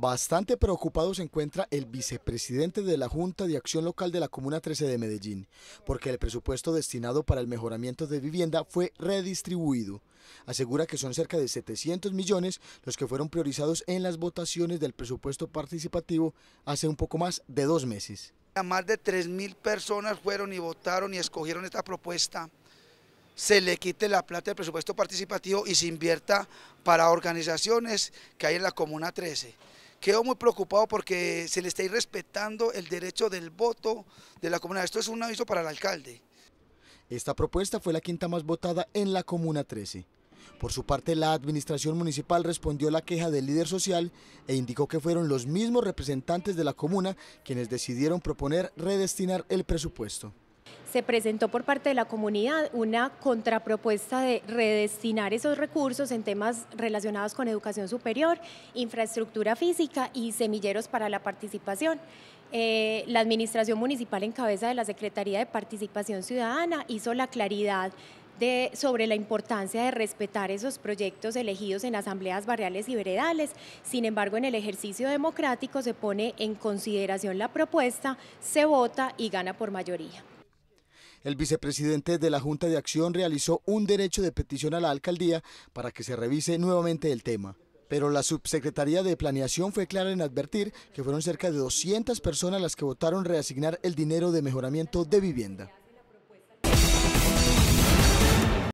Bastante preocupado se encuentra el vicepresidente de la Junta de Acción Local de la Comuna 13 de Medellín, porque el presupuesto destinado para el mejoramiento de vivienda fue redistribuido. Asegura que son cerca de 700 millones los que fueron priorizados en las votaciones del presupuesto participativo hace un poco más de 2 meses. Más de 3.000 personas fueron y votaron y escogieron esta propuesta. Se le quite la plata del presupuesto participativo y se invierta para organizaciones que hay en la Comuna 13. Quedo muy preocupado porque se le está irrespetando el derecho del voto de la comuna. Esto es un aviso para el alcalde. Esta propuesta fue la 5ª más votada en la Comuna 13. Por su parte, la administración municipal respondió la queja del líder social e indicó que fueron los mismos representantes de la comuna quienes decidieron proponer redestinar el presupuesto. Se presentó por parte de la comunidad una contrapropuesta de redestinar esos recursos en temas relacionados con educación superior, infraestructura física y semilleros para la participación. La administración municipal en cabeza de la Secretaría de Participación Ciudadana hizo la claridad sobre la importancia de respetar esos proyectos elegidos en asambleas barriales y veredales. Sin embargo, en el ejercicio democrático se pone en consideración la propuesta, se vota y gana por mayoría. El vicepresidente de la Junta de Acción realizó un derecho de petición a la alcaldía para que se revise nuevamente el tema. Pero la subsecretaría de Planeación fue clara en advertir que fueron cerca de 200 personas las que votaron reasignar el dinero de mejoramiento de vivienda.